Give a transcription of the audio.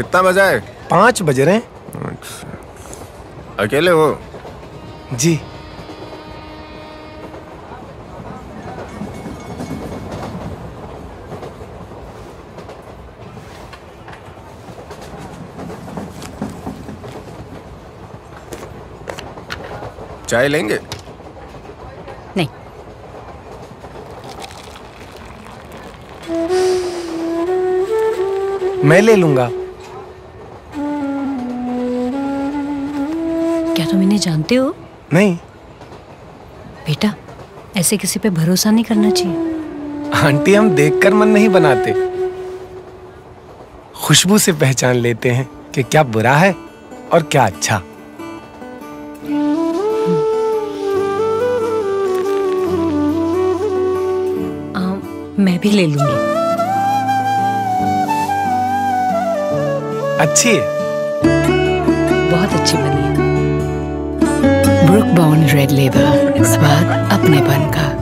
कितना बजा है? 5 बज रहे हैं। अच्छा। अकेले हो? जी। चाय लेंगे? नहीं। मैं ले लूंगा। क्या तुम इन्हें जानते हो? नहीं। बेटा, ऐसे किसी पे भरोसा नहीं करना चाहिए। आंटी, हम देखकर मन नहीं बनाते, खुशबू से पहचान लेते हैं कि क्या बुरा है और क्या अच्छा। मैं भी ले लूंगी। अच्छी है, बहुत अच्छी बनी है। ब्रुक बॉन्ड रेड लेबल, स्वाद अपनेपन का।